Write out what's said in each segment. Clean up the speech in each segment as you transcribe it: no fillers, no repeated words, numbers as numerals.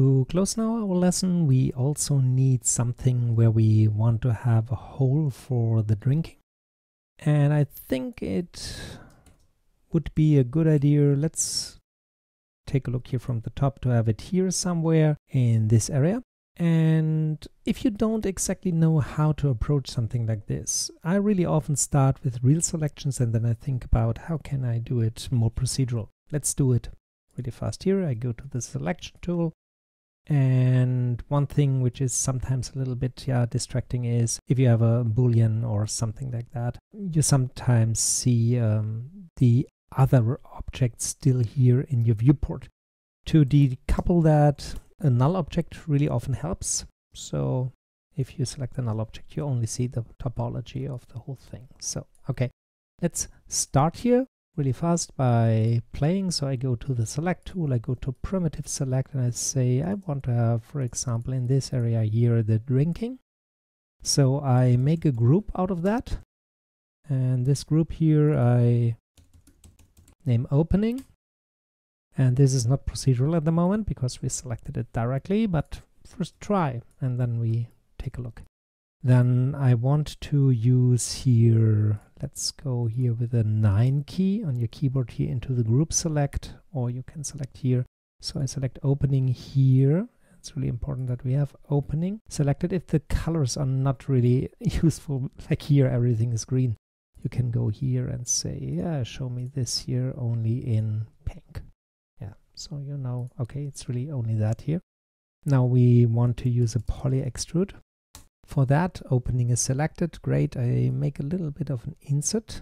To close now our lesson, we also need something where we want to have a hole for the drinking. And I think it would be a good idea, let's take a look here from the top, to have it here somewhere in this area. And if you don't exactly know how to approach something like this, I really often start with real selections and then I think about how can I do it more procedural. Let's do it really fast here. I go to the selection tool, and one thing which is sometimes a little bit distracting is if you have a boolean or something like that, you sometimes see the other object still here in your viewport. To decouple that, a null object really often helps. So if you select a null object, you only see the topology of the whole thing. So, okay, let's start here really fast by playing. So I go to the select tool, I go to primitive select, and I say I want to have, for example, in this area here, the drinking. So I make a group out of that. And this group here, I name opening. And this is not procedural at the moment because we selected it directly, but first try and then we take a look. Then I want to use here, let's go here with a 9 key on your keyboard here into the group select, or you can select here. So I select opening here. It's really important that we have opening selected. If the colors are not really useful, like here everything is green, you can go here and say, yeah, show me this here only in pink. So you know, okay, it's really only that here. Now we want to use a poly extrude. For that, opening is selected. Great, I make a little bit of an insert,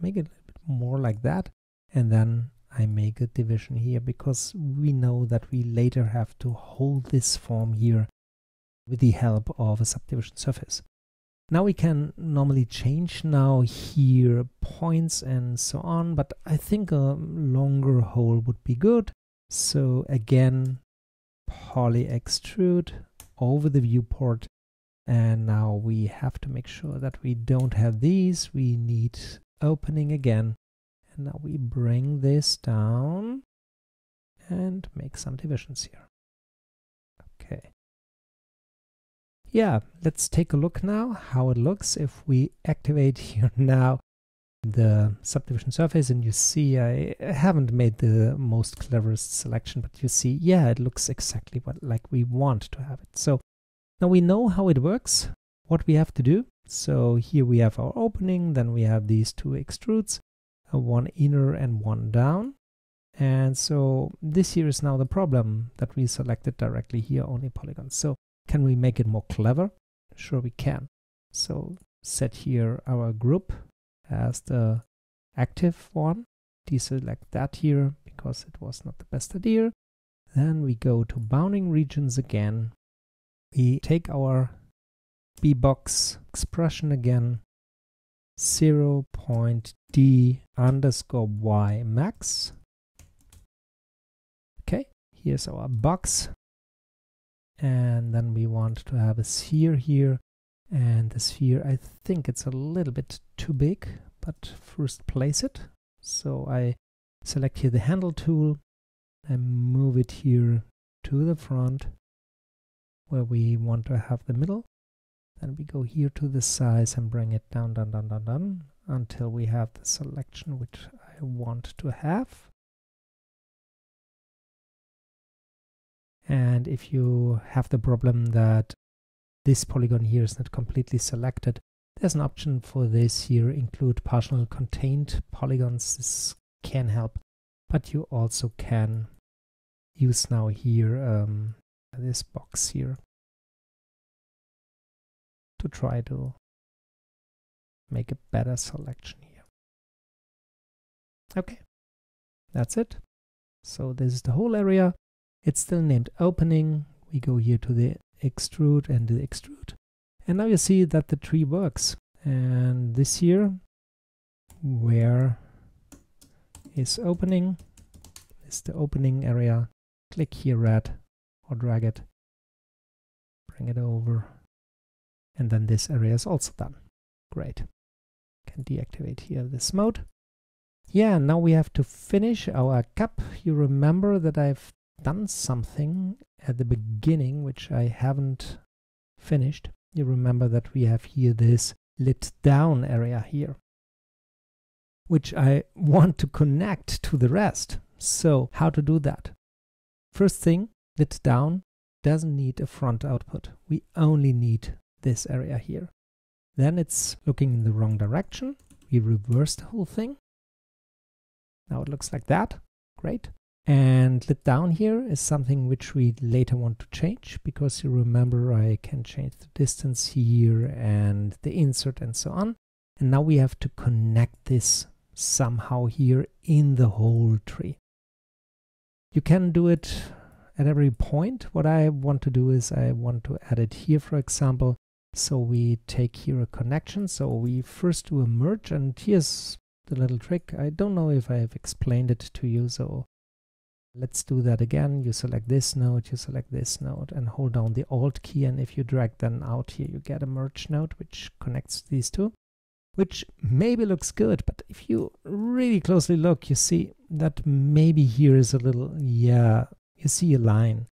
make it a little bit more like that. And then I make a division here because we know that we later have to hold this form here with the help of a subdivision surface. Now we can normally change now here points and so on, but I think a longer hole would be good. So again, poly extrude over the viewport. And now we have to make sure that we don't have these. We need opening again. And now we bring this down and make some divisions here. Okay. Yeah, let's take a look now how it looks if we activate here now the subdivision surface, and you see I haven't made the most cleverest selection, but you see, yeah, it looks exactly like we want to have it. So now we know how it works, what we have to do. So here we have our opening, then we have these two extrudes, one inner and one down. And so this here is now the problem that we selected directly here only polygons. So can we make it more clever? Sure we can. So set here our group as the active one, deselect that here because it was not the best idea. Then we go to bounding regions again. We take our bbox expression again, 0.d_y_max. Okay, here's our box. And then we want to have a sphere here. And the sphere, I think it's a little bit too big, but first place it. So I select here the handle tool and move it here to the front where we want to have the middle. Then we go here to the size and bring it down, down until we have the selection which I want to have. And if you have the problem that this polygon here is not completely selected, there's an option for this here, include partial contained polygons. This can help, but you also can use now here this box here to try to make a better selection here. Okay, that's it. So this is the whole area. It's still named opening. We go here to the extrude and the extrude. And now you see that the tree works. And this here, where is opening, is the opening area. Click here red or drag it, bring it over. And then this area is also done. Great. Can deactivate here this mode. Yeah, now we have to finish our cup. You remember that I've done something at the beginning which I haven't finished. You remember that we have here this lit down area here, which I want to connect to the rest. So how to do that? First thing, lit down doesn't need a front output. We only need this area here. Then it's looking in the wrong direction. We reverse the whole thing. Now it looks like that. Great. And lit down here is something which we later want to change, because you remember I can change the distance here and the insert and so on. And now we have to connect this somehow here in the whole tree. You can do it at every point. What I want to do is I want to add it here, for example. So we take here a connection. So we first do a merge, and here's the little trick. I don't know if I have explained it to you, so let's do that again. You select this node, you select this node, and hold down the Alt key, and if you drag them out here, you get a merge node which connects these two, which maybe looks good, but if you really closely look, you see that maybe here is a little, yeah, you see a line.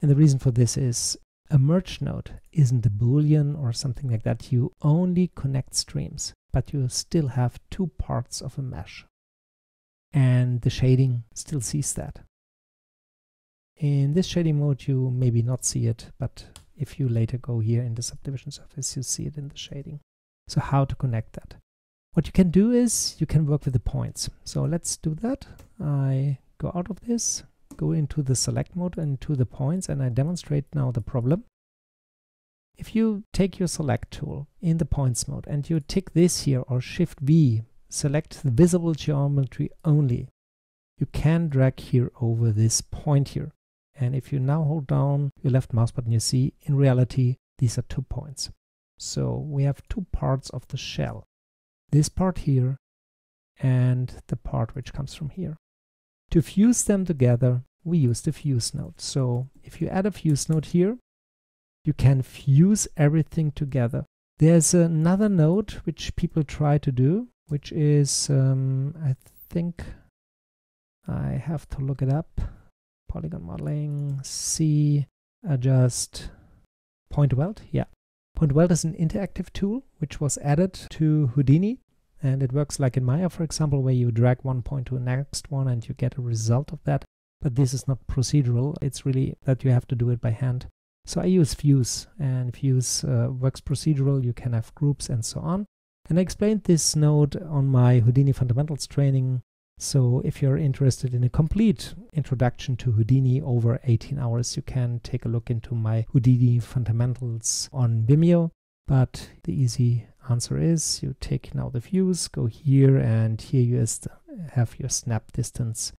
And the reason for this is a merge node isn't a Boolean or something like that. You only connect streams, but you still have two parts of a mesh. And the shading still sees that. In this shading mode, you maybe not see it, but if you later go here in the subdivision surface, you see it in the shading. So how to connect that? What you can do is you can work with the points. So let's do that. I go out of this, go into the select mode and to the points, and I demonstrate now the problem. If you take your select tool in the points mode and you tick this here or Shift V, select the visible geometry only, you can drag here over this point here. And if you now hold down your left mouse button, you see in reality these are 2 points. So we have 2 parts of the shell. This part here and the part which comes from here. To fuse them together, we use the fuse node. So if you add a fuse node here, you can fuse everything together. There's another node which people try to do, which is, I think, I have to look it up. Polygon modeling, C, adjust, point weld, yeah. Point weld is an interactive tool which was added to Houdini, and it works like in Maya, for example, where you drag one point to the next one and you get a result of that. But this is not procedural. It's really that you have to do it by hand. So I use Fuse, and Fuse works procedural. You can have groups and so on. And I explained this node on my Houdini Fundamentals training. So if you're interested in a complete introduction to Houdini over 18 hours, you can take a look into my Houdini Fundamentals on Vimeo. But the easy answer is you take now the fuse, go here, and here you have your snap distance.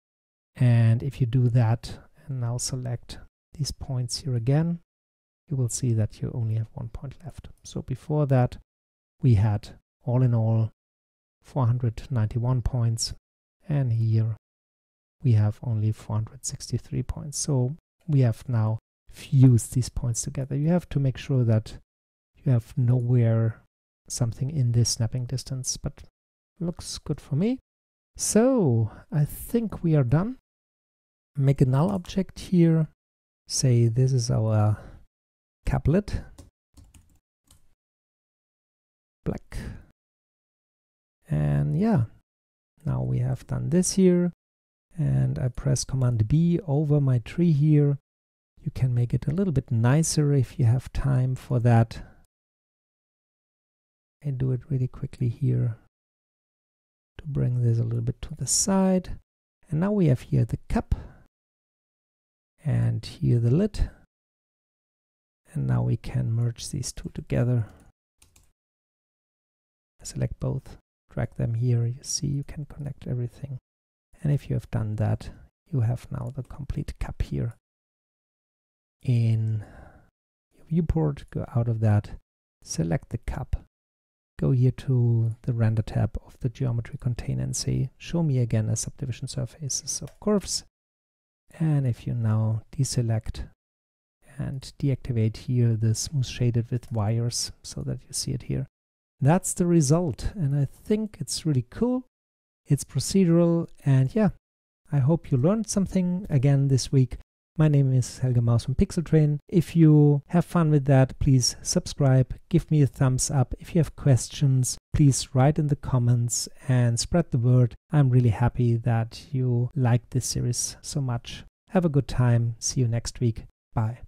And if you do that and now select these points here again, you will see that you only have 1 point left. So before that, we had all in all 491 points. And here we have only 463 points. So we have now fused these points together. You have to make sure that you have nowhere something in this snapping distance, but looks good for me. So I think we are done. Make a null object here. Say this is our couplet. Black. And yeah. Now we have done this here, and I press Command B over my tree here. You can make it a little bit nicer if you have time for that. I do it really quickly here to bring this a little bit to the side. And now we have here the cup and here the lid. And now we can merge these two together. I select both. Drag them here, you see, you can connect everything. And if you have done that, you have now the complete cup here. In your viewport, go out of that, select the cup, go here to the render tab of the geometry container and say, show me again a subdivision surfaces of curves. And if you now deselect and deactivate here the smooth shaded with wires so that you see it here. That's the result, and I think it's really cool. It's procedural, and yeah, I hope you learned something again this week. My name is Helge Maus from Pixel Train. If you have fun with that, please subscribe, give me a thumbs up. If you have questions, please write in the comments and spread the word. I'm really happy that you like this series so much. Have a good time. See you next week. Bye.